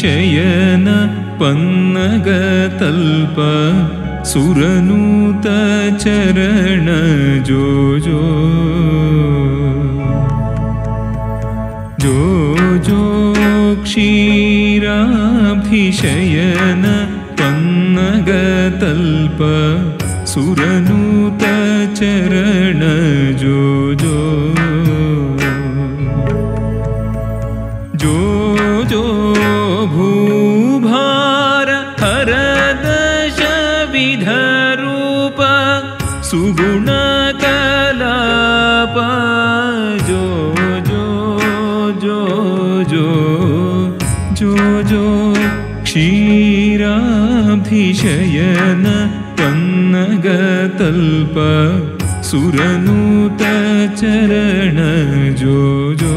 शयन पन्नगतल्प सुरनूत चरण जो जो जो जो क्षीराभिशयन पन्नगतल्प सुरनूत चरण जो जो सुगुण कलाप जो जो जो जो जो जो क्षीराभिशयन पन्नगतल्प सुरनूत चरण जो जो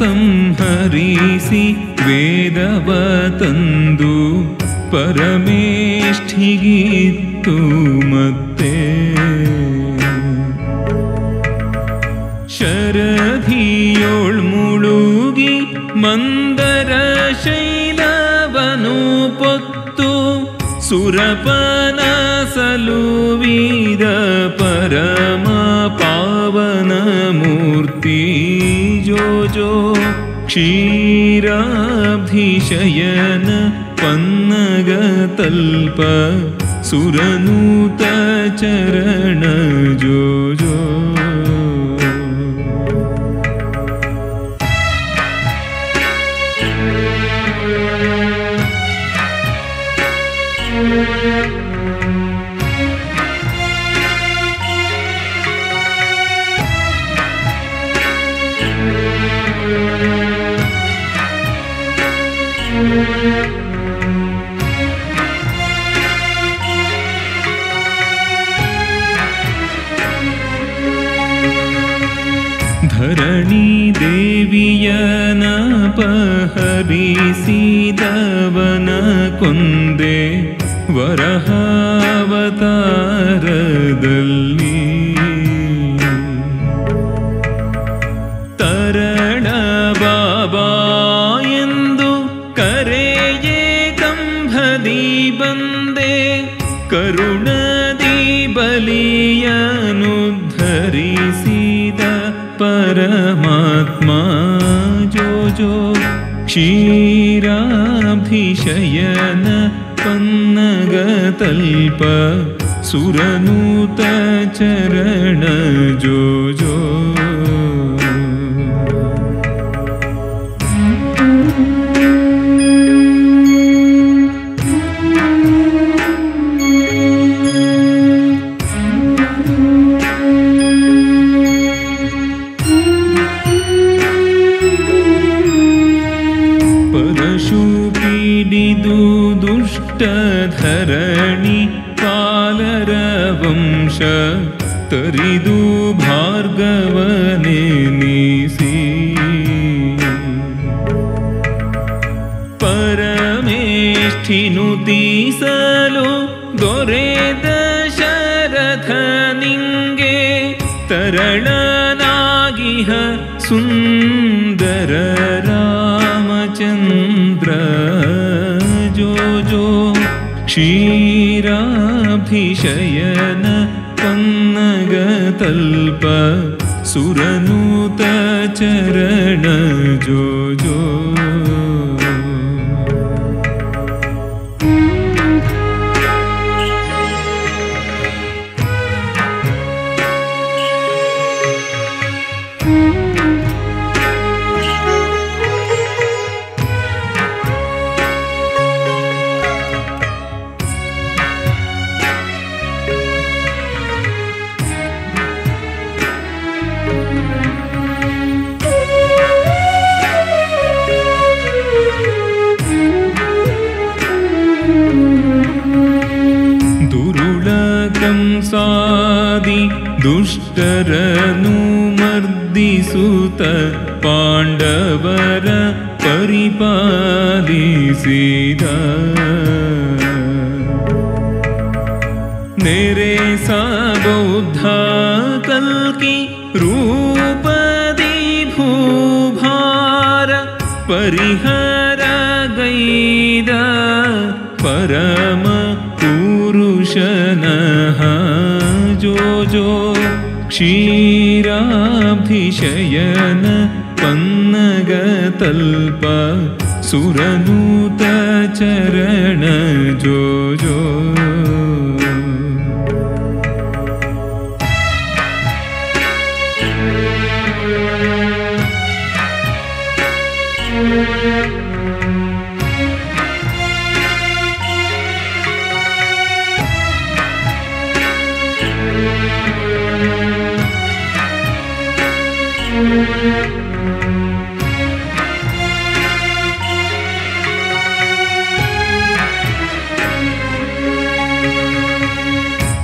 संहरिसि वेदवतंदु परमेष्ठिगित्तु मत्ते शरधियोळ्मुळुगि मंदर शैलवनु पोत्तु सुरपन सलुविद परमा पावन मूर्ति जो जो क्षीराभिशयन पन्नगतल्प सुरनूत चरण जो जो धरणी देवियन अपहरिसि दवन कुंदे वराहावतारदल्लि तरण बाबा एंदु करेये कंभदि बंदे करुणादि बलियनुद्धरिसिद परमात्मा जो जो क्षीराभिशयन पन्नगतल्प सुरनूत चरण जो जो धरणी कालर वंश तरिदु भार्गवने नीसी परमेष्ठिनुतीसलु दोरेद शरधनिंगे तरणनागिह सुंदर रामचंद्र जो जो क्षीराभिशयन पन्नगतल्प सुरनूत चरण जो जो सादि दुष्टरनु मर्दिसुत पांडवर परिपालिसिद नेरे सबौद्ध कल्कि रूपदि भूभार परिहर गैद परम पुरुषनः जो जो क्षीराब्धिशयन पन्नगतल्प सुरनूत चरण जो जो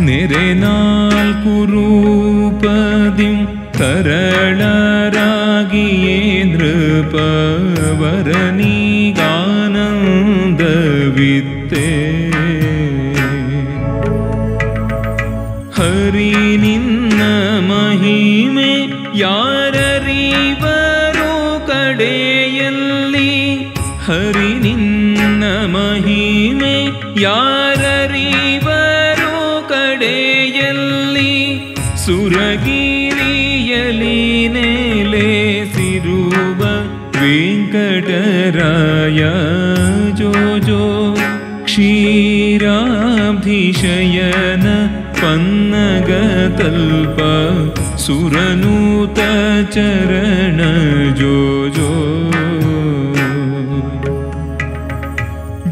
नेरे नाल्कु रूपदिं तरळरागिये नृपवरनिगानन्दवित्ते हरि निन्न महिमे याररिवरो कडेयल्लि हरि निन्न महिमे याररिवरो कडेयल्लि सुरगिरियलि नेलेसिरुव वेंकटराय जो जो क्षीराब्धिशयन पन्नगतल्प सुरनूत चरण जो जो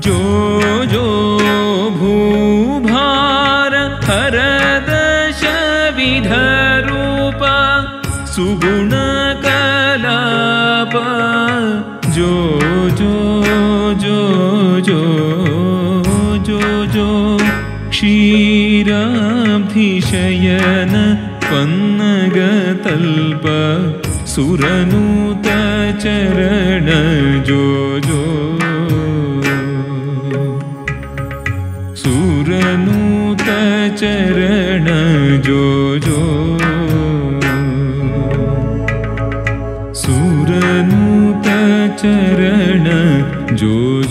जो जो भूभार हरदश विधरूप सुगुण कलाप जो जो जो जो जो जो क्षीराब्धिशयन पन्नगतल्प सुरनूत चरण जो जो सुरनूत चरण जो जो सुरनूत चरण जो।